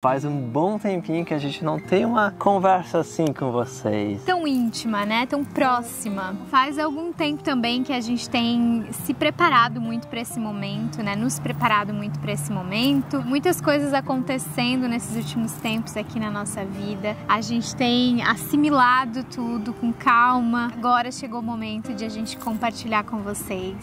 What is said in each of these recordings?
Faz um bom tempinho que a gente não tem uma conversa assim com vocês. Tão íntima, né? Tão próxima. Faz algum tempo também que a gente tem se preparado muito para esse momento, né? Nos preparado muito para esse momento. Muitas coisas acontecendo nesses últimos tempos aqui na nossa vida. A gente tem assimilado tudo com calma. Agora chegou o momento de a gente compartilhar com vocês.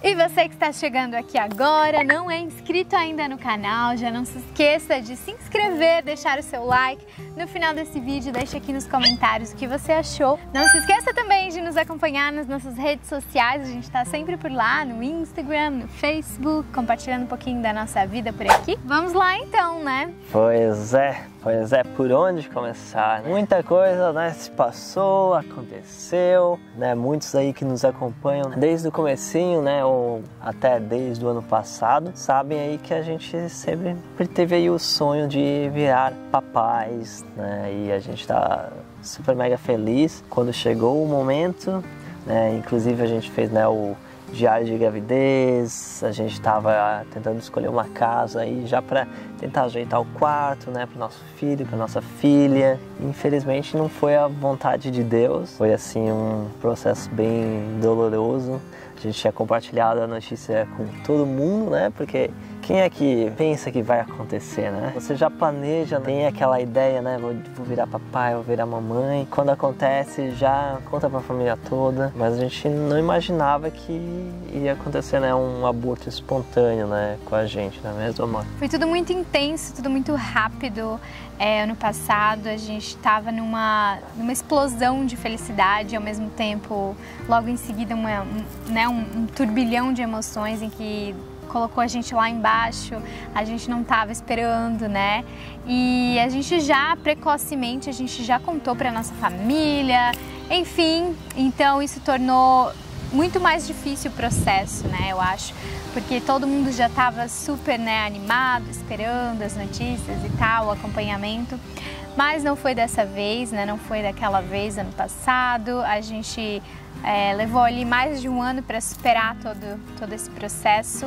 E você que está chegando aqui agora, não é inscrito ainda no canal, já não se esqueça de se inscrever, deixar o seu like. No final desse vídeo, deixe aqui nos comentários o que você achou. Não se esqueça também de nos acompanhar nas nossas redes sociais, a gente está sempre por lá, no Instagram, no Facebook, compartilhando um pouquinho da nossa vida por aqui. Vamos lá então, né? Pois é, por onde começar? Muita coisa, né, se passou, aconteceu, né, muitos aí que nos acompanham desde o comecinho, né, ou até desde o ano passado, sabem aí que a gente sempre teve aí o sonho de virar papais, né, e a gente tá super mega feliz quando chegou o momento, né, inclusive a gente fez, né, o diário de gravidez, a gente estava tentando escolher uma casa aí já para tentar ajeitar o quarto, né, para o nosso filho, para nossa filha. Infelizmente não foi a vontade de Deus, foi assim um processo bem doloroso. A gente tinha compartilhado a notícia com todo mundo, né, porque quem é que pensa que vai acontecer, né? Você já planeja, tem aquela ideia, né? Vou virar papai, vou virar mamãe. Quando acontece, já conta pra família toda. Mas a gente não imaginava que ia acontecer, né? Um aborto espontâneo, né? Com a gente, não é mesmo, amor? Foi tudo muito intenso, tudo muito rápido. Ano passado, a gente tava numa explosão de felicidade. Ao mesmo tempo, logo em seguida, um turbilhão de emoções em que colocou a gente lá embaixo, a gente não estava esperando, né? E a gente já, precocemente, a gente já contou para nossa família, enfim, então isso tornou muito mais difícil o processo, né, eu acho, porque todo mundo já estava super, né, animado, esperando as notícias e tal, o acompanhamento, mas não foi dessa vez, né, não foi daquela vez ano passado, a gente levou ali mais de um ano para superar todo esse processo,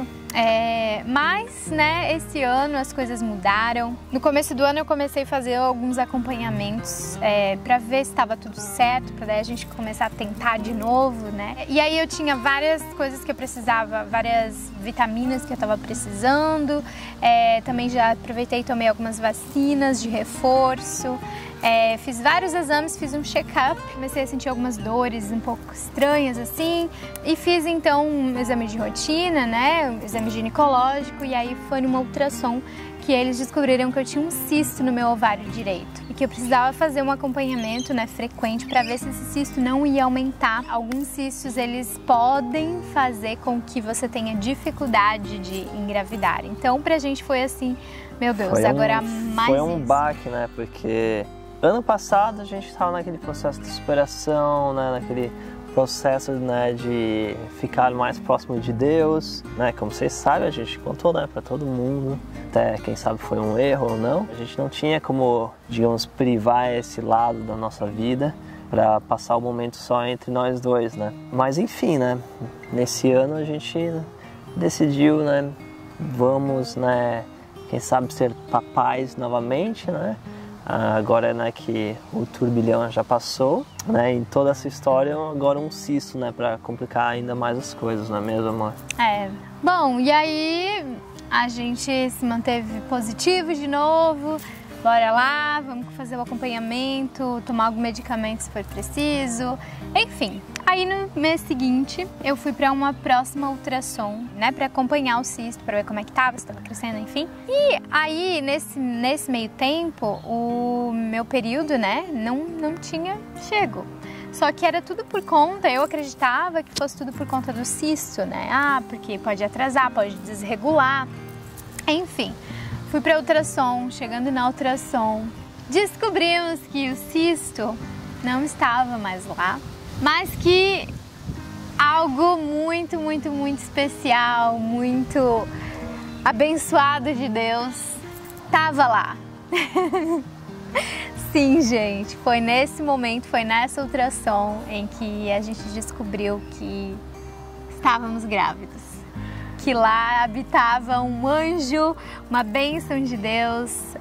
mas, né, esse ano as coisas mudaram. No começo do ano eu comecei a fazer alguns acompanhamentos para ver se estava tudo certo, para daí a gente começar a tentar de novo, né? E aí eu tinha várias coisas que eu precisava, várias vitaminas que eu estava precisando, também já aproveitei e tomei algumas vacinas de reforço. Fiz vários exames, fiz um check-up, comecei a sentir algumas dores um pouco estranhas assim e fiz então um exame de rotina, né, um exame ginecológico, e aí foi numa ultrassom que eles descobriram que eu tinha um cisto no meu ovário direito e que eu precisava fazer um acompanhamento, né, frequente para ver se esse cisto não ia aumentar. Alguns cistos, eles podem fazer com que você tenha dificuldade de engravidar, então pra gente foi assim, meu Deus, foi um baque, né, porque ano passado a gente estava naquele processo de superação, né, naquele processo, né, de ficar mais próximo de Deus, né, como vocês sabem, a gente contou, né, para todo mundo, até quem sabe foi um erro ou não. A gente não tinha como, digamos, privar esse lado da nossa vida para passar o momento só entre nós dois, né. Mas enfim, né, nesse ano a gente decidiu, né, vamos, né, quem sabe ser papais novamente, né. Agora, né, que o turbilhão já passou, né, em toda essa história, agora um cisto, né, para complicar ainda mais as coisas, não é mesmo, amor? Bom, e aí a gente se manteve positivo de novo, bora lá, vamos fazer o acompanhamento, tomar algum medicamento se for preciso, enfim. Aí no mês seguinte eu fui para uma próxima ultrassom, né, para acompanhar o cisto, para ver como é que tava, se tava crescendo, enfim. E aí nesse meio tempo o meu período, né, não tinha chego. Só que era tudo por conta, eu acreditava que fosse tudo por conta do cisto, né? Ah, porque pode atrasar, pode desregular. Enfim, fui para ultrassom, chegando na ultrassom, descobrimos que o cisto não estava mais lá. Mas que algo muito, muito, muito especial, muito abençoado de Deus estava lá. Sim, gente, foi nesse momento, foi nessa ultrassom em que a gente descobriu que estávamos grávidos. que lá habitava um anjo, uma bênção de Deus,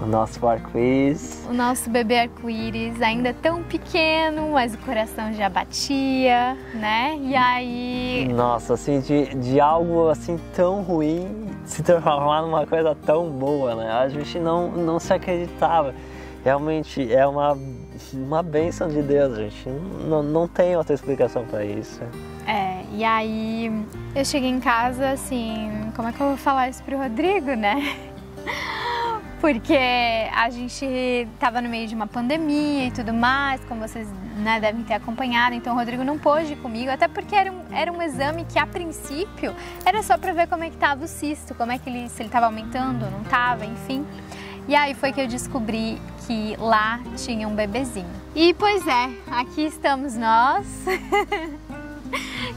o nosso arco-íris. O nosso bebê arco-íris, ainda tão pequeno, mas o coração já batia, né? E aí... Nossa, assim, de algo assim tão ruim se transformar numa coisa tão boa, né? A gente não se acreditava. Realmente é uma bênção de Deus, gente. Não tem outra explicação para isso. É, e aí eu cheguei em casa assim, como é que eu vou falar isso pro Rodrigo, né? Porque a gente estava no meio de uma pandemia e tudo mais, como vocês, né, devem ter acompanhado, então o Rodrigo não pôde ir comigo, até porque era um exame que a princípio era só para ver como é que estava o cisto, como é que se ele estava aumentando ou não estava, enfim. E aí foi que eu descobri que lá tinha um bebezinho. E pois é, aqui estamos nós,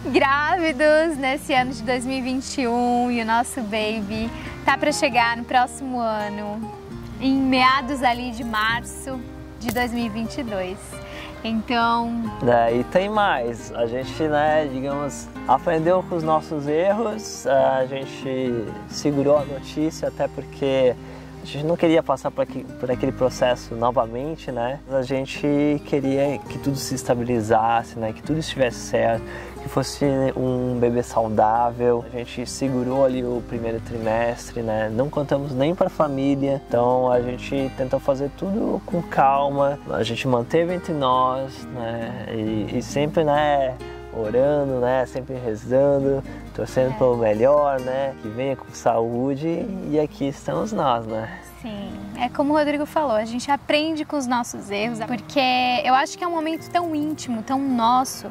grávidos nesse ano de 2021, e o nosso baby tá para chegar no próximo ano, em meados ali de março de 2022. Então... E tem mais, a gente, né, digamos, aprendeu com os nossos erros, a gente segurou a notícia até porque... A gente não queria passar por aquele processo novamente, né? A gente queria que tudo se estabilizasse, né? Que tudo estivesse certo, que fosse um bebê saudável. A gente segurou ali o primeiro trimestre, né? Não contamos nem para a família, então a gente tentou fazer tudo com calma. A gente manteve entre nós, né? E sempre, né? Orando, né? Sempre rezando, torcendo pelo melhor, né? Que venha com saúde, e aqui estamos nós, né? Sim, é como o Rodrigo falou, a gente aprende com os nossos erros, porque eu acho que é um momento tão íntimo, tão nosso,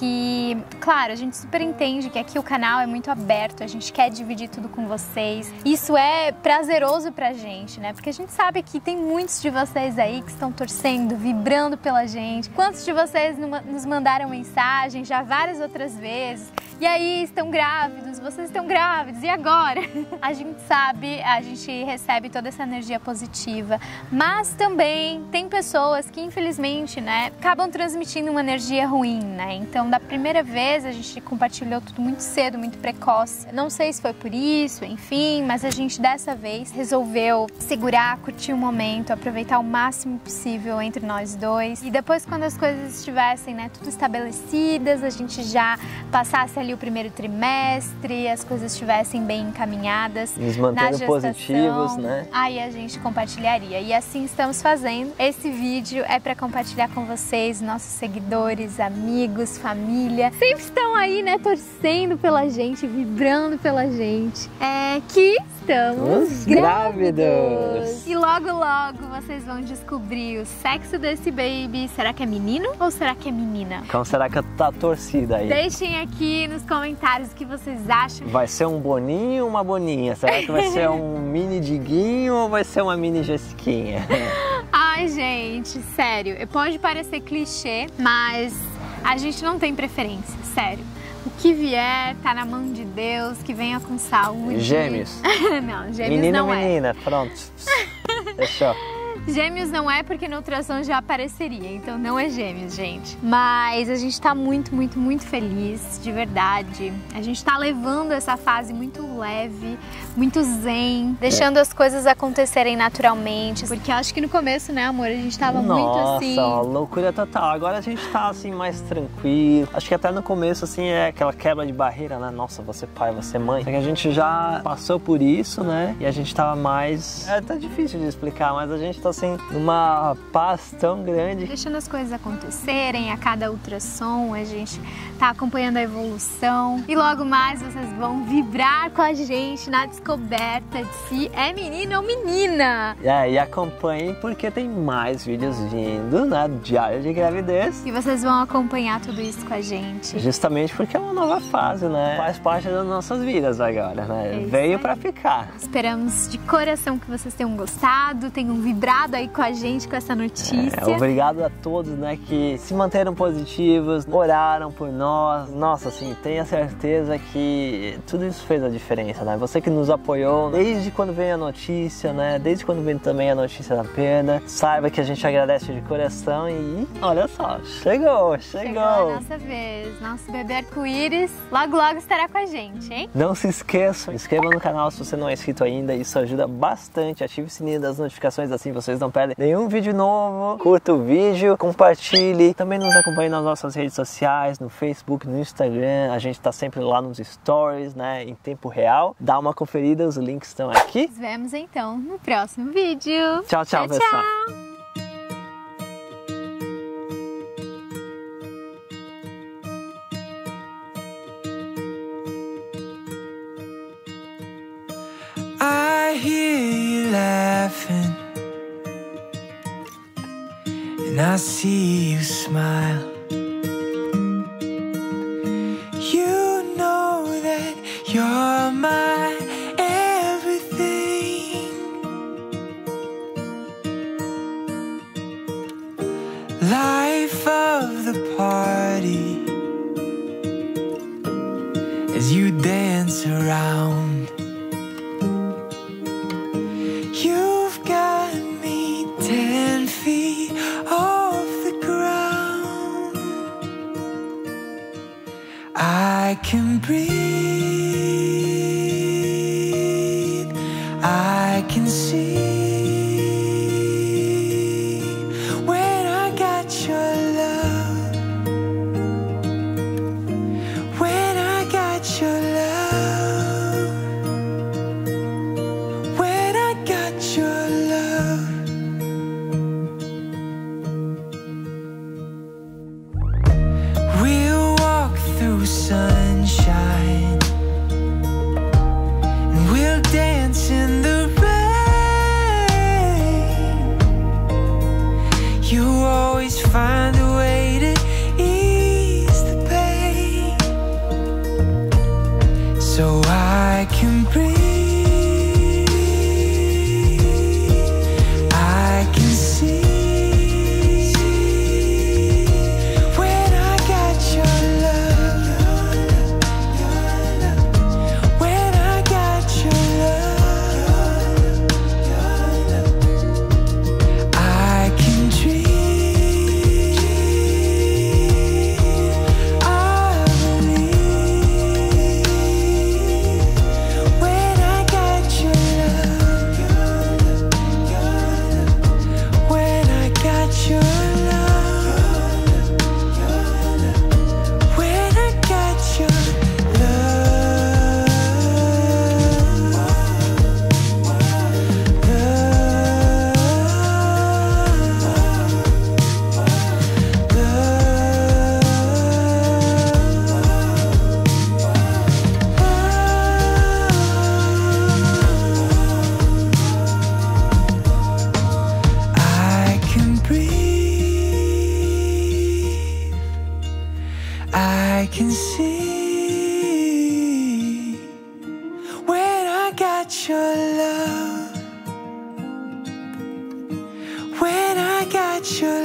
que, claro, a gente super entende que aqui o canal é muito aberto, a gente quer dividir tudo com vocês. Isso é prazeroso pra gente, né? Porque a gente sabe que tem muitos de vocês aí que estão torcendo, vibrando pela gente. Quantos de vocês nos mandaram mensagem já várias outras vezes? E aí, estão grávidos, vocês estão grávidos, e agora? A gente sabe, a gente recebe toda essa energia positiva, mas também tem pessoas que, infelizmente, né, acabam transmitindo uma energia ruim, né? Então, da primeira vez, a gente compartilhou tudo muito cedo, muito precoce. Não sei se foi por isso, enfim, mas a gente, dessa vez, resolveu segurar, curtir o momento, aproveitar o máximo possível entre nós dois. E depois, quando as coisas estivessem, né, tudo estabelecidas, a gente já passasse ali o primeiro trimestre, as coisas estivessem bem encaminhadas, nos mantendo positivos, né? Aí a gente compartilharia, e assim estamos fazendo. Esse vídeo é para compartilhar com vocês, nossos seguidores, amigos, família, sempre estão aí, né, torcendo pela gente, vibrando pela gente, que estamos grávidos! E logo logo vocês vão descobrir o sexo desse baby. Será que é menino ou será que é menina? Então será que tá torcida aí? Deixem aqui nos comentários o que vocês acham. Vai ser um boninho ou uma boninha? Será que vai ser um mini diguinho ou vai ser uma mini jesquinha? Ai, gente, sério, pode parecer clichê, mas a gente não tem preferência, sério. O que vier tá na mão de Deus, que venha com saúde. Gêmeos. Não, gêmeos menino, não é. Menina, pronto. Fechou. Gêmeos não é, porque no ultrassom já apareceria, então não é gêmeos, gente. Mas a gente tá muito, muito, muito feliz, de verdade. A gente tá levando essa fase muito leve, muito zen, deixando as coisas acontecerem naturalmente. Porque acho que no começo, né, amor, a gente tava muito assim... Nossa, loucura total. Agora a gente tá assim mais tranquilo. Acho que até no começo, assim, é aquela quebra de barreira, né? Nossa, você pai, você mãe. Só que a gente já passou por isso, né? E a gente tava mais... É até difícil de explicar, mas a gente tá assim, numa paz tão grande. Deixando as coisas acontecerem, a cada ultrassom a gente tá acompanhando a evolução, e logo mais vocês vão vibrar com a gente na descoberta de se é menino ou menina. E acompanhem, porque tem mais vídeos vindo na Diário de Gravidez. E vocês vão acompanhar tudo isso com a gente. Justamente porque é uma nova fase, né? Faz parte das nossas vidas agora, né? Veio pra ficar. Esperamos de coração que vocês tenham gostado, tenham vibrado aí com a gente, com essa notícia. Obrigado a todos, né, que se manteram positivos, oraram por nós. Nossa, assim, tenha certeza que tudo isso fez a diferença. diferença, né? Você que nos apoiou desde quando veio a notícia, né? Desde quando veio também a notícia da perda. Saiba que a gente agradece de coração e olha só, chegou a nossa vez, nosso bebê arco-íris logo logo estará com a gente, hein? Não se esqueçam, inscreva no canal se você não é inscrito ainda, isso ajuda bastante. Ative o sininho das notificações, assim vocês não perdem nenhum vídeo novo. Curta o vídeo, compartilhe, também nos acompanhe nas nossas redes sociais, no Facebook, no Instagram, a gente tá sempre lá nos stories, né, em tempo real. Dá uma conferida, os links estão aqui. Nos vemos então no próximo vídeo. Tchau, tchau, pessoal. Tchau. I hear you laughing and I see you smile. You know that you're my everything. Life of the party as you dance around. You've got me 10 feet off the ground. I can breathe, I can see when I got your love, when I got your love, when I got your love. We'll walk through sunshine and we'll dance in the rain. You always find a way to ease the pain, so I can breathe. I can see when I got your love, when I got your love.